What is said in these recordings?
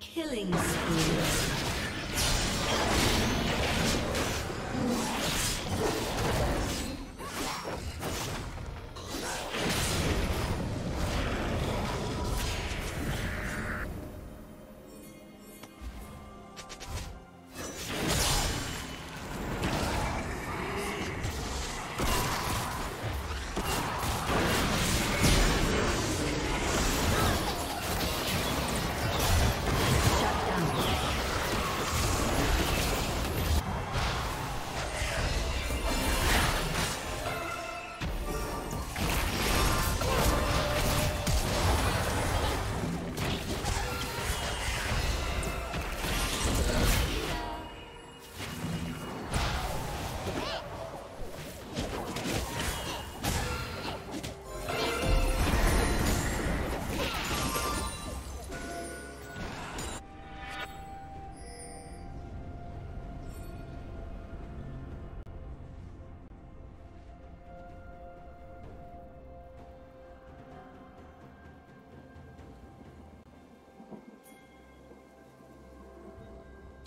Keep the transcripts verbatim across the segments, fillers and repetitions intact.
Killing spree.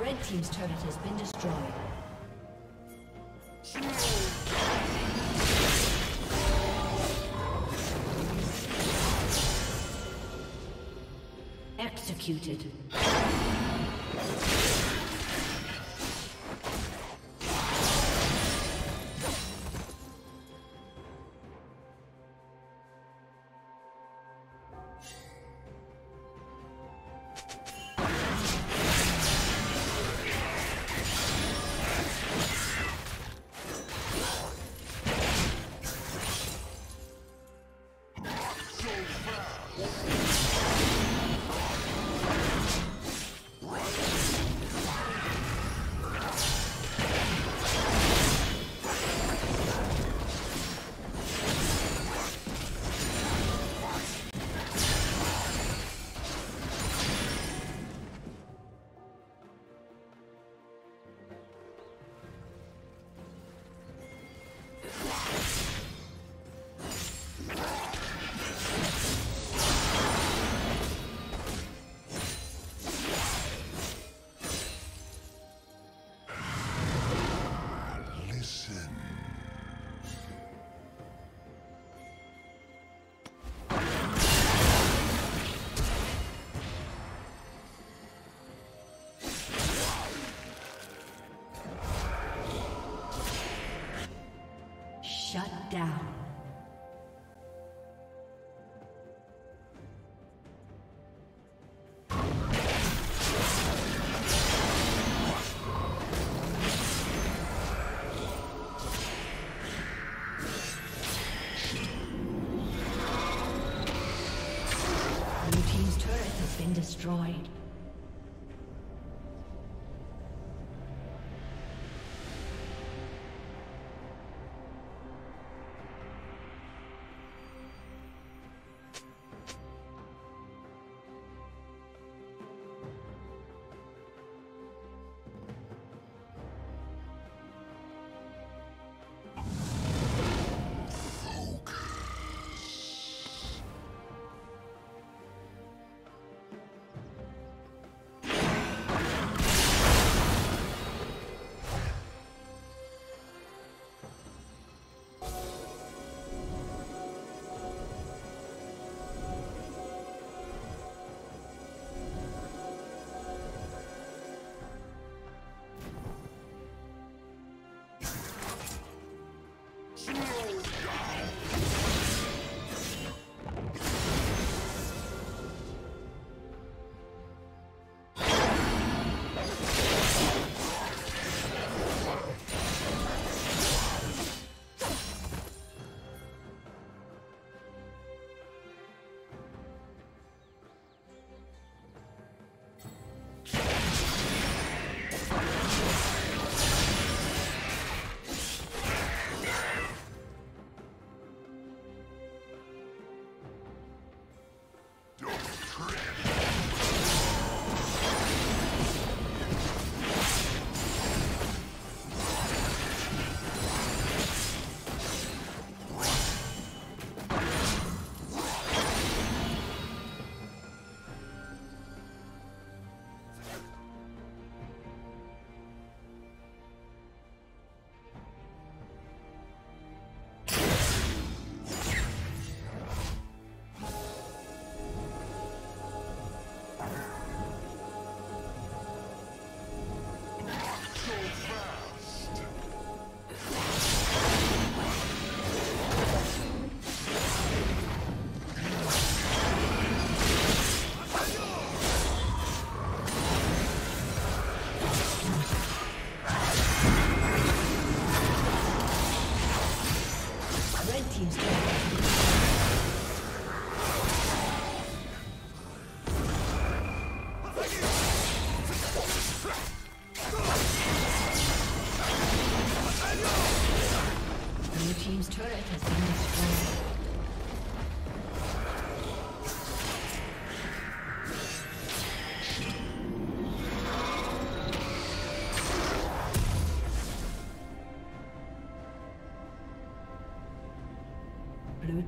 Red team's turret has been destroyed. Executed. Shut down. Blue team's turret has been destroyed. team's turret has been destroyed. Blue